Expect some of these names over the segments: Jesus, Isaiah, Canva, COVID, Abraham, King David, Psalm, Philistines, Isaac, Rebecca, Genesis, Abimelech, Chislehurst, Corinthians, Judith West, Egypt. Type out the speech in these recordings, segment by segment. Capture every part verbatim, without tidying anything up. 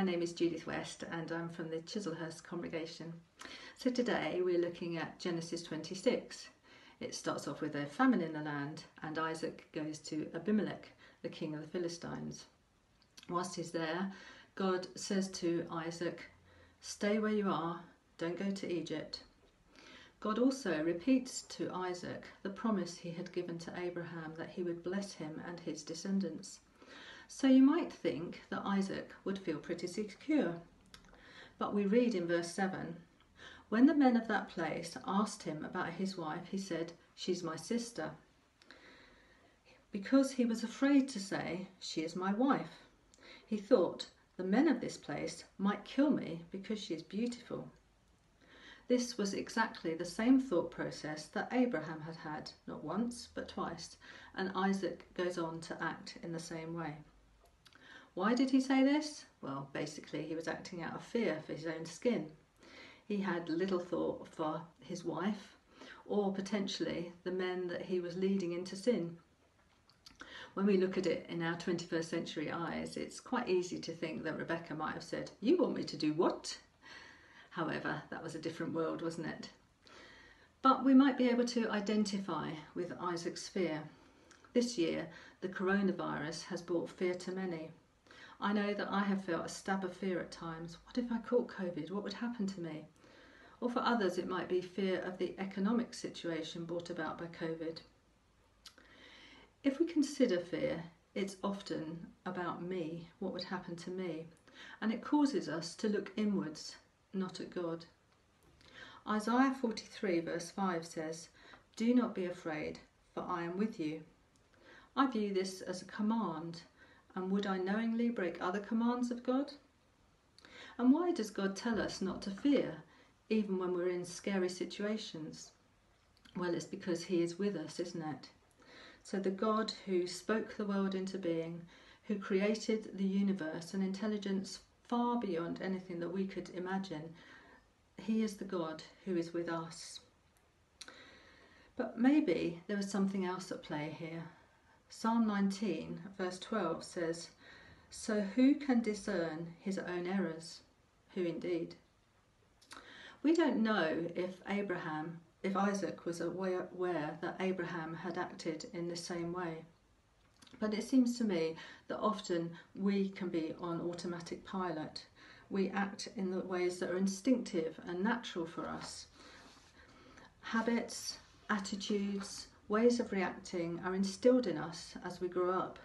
My name is Judith West and I'm from the Chislehurst congregation. So today we're looking at Genesis twenty-six. It starts off with a famine in the land and Isaac goes to Abimelech, the king of the Philistines. Whilst he's there, God says to Isaac, "Stay where you are, don't go to Egypt." God also repeats to Isaac the promise he had given to Abraham that he would bless him and his descendants. So you might think that Isaac would feel pretty secure. But we read in verse seven, "When the men of that place asked him about his wife, he said, 'She's my sister,' because he was afraid to say, 'She is my wife.' He thought, 'The men of this place might kill me because she is beautiful.'" This was exactly the same thought process that Abraham had had, not once, but twice, and Isaac goes on to act in the same way. Why did he say this? Well, basically he was acting out of fear for his own skin. He had little thought for his wife or potentially the men that he was leading into sin. When we look at it in our twenty-first century eyes, it's quite easy to think that Rebecca might have said, "You want me to do what?" However, that was a different world, wasn't it? But we might be able to identify with Isaac's fear. This year, the coronavirus has brought fear to many. I know that I have felt a stab of fear at times. What if I caught COVID? What would happen to me? Or for others, it might be fear of the economic situation brought about by COVID. If we consider fear, it's often about me, what would happen to me, and it causes us to look inwards, not at God. Isaiah forty-three verse five says, "Do not be afraid, for I am with you." I view this as a command, and would I knowingly break other commands of God? And why does God tell us not to fear, even when we're in scary situations? Well, it's because he is with us, isn't it? So the God who spoke the world into being, who created the universe and intelligence far beyond anything that we could imagine, he is the God who is with us. But maybe there was something else at play here. Psalm nineteen verse twelve says, "So who can discern his own errors? Who indeed?" We don't know if Abraham, if Isaac was aware that Abraham had acted in the same way. But it seems to me that often we can be on automatic pilot. We act in the ways that are instinctive and natural for us. Habits, attitudes, ways of reacting are instilled in us as we grow up.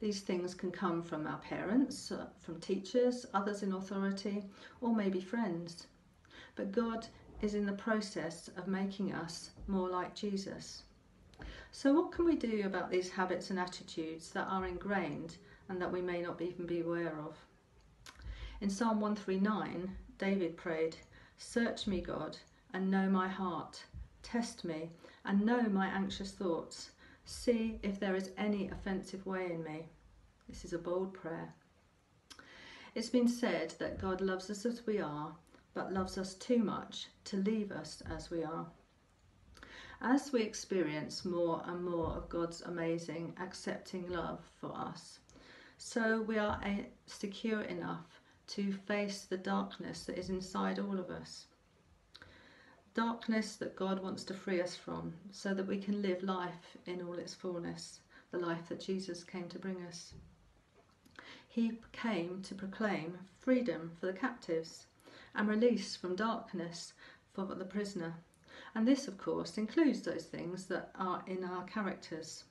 These things can come from our parents, from teachers, others in authority, or maybe friends. But God is in the process of making us more like Jesus. So what can we do about these habits and attitudes that are ingrained and that we may not even be aware of? In Psalm one thirty-nine, David prayed, "Search me, God, and know my heart. Test me and know my anxious thoughts. See if there is any offensive way in me." This is a bold prayer. It's been said that God loves us as we are, but loves us too much to leave us as we are. As we experience more and more of God's amazing, accepting love for us, so we are secure enough to face the darkness that is inside all of us. Darkness that God wants to free us from, so that we can live life in all its fullness, the life that Jesus came to bring us. He came to proclaim freedom for the captives and release from darkness for the prisoner. And this, of course, includes those things that are in our characters.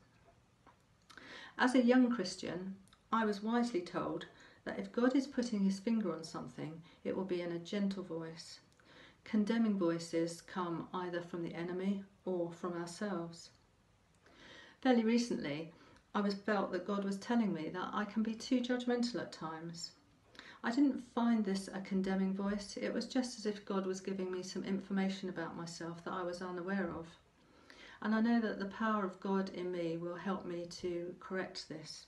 As a young Christian, I was wisely told that if God is putting his finger on something, it will be in a gentle voice. Condemning voices come either from the enemy or from ourselves. Fairly recently, I was felt that God was telling me that I can be too judgmental at times. I didn't find this a condemning voice. It was just as if God was giving me some information about myself that I was unaware of. And I know that the power of God in me will help me to correct this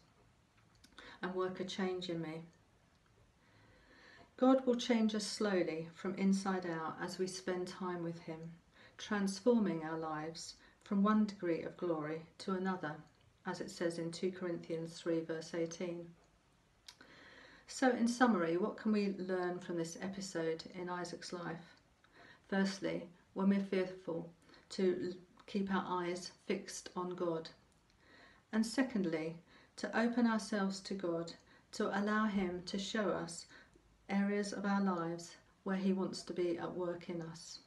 and work a change in me. God will change us slowly from inside out as we spend time with him, transforming our lives from one degree of glory to another, as it says in Second Corinthians three verse eighteen. So in summary, what can we learn from this episode in Isaac's life? Firstly, when we're fearful, to keep our eyes fixed on God. And secondly, to open ourselves to God, to allow him to show us areas of our lives where he wants to be at work in us.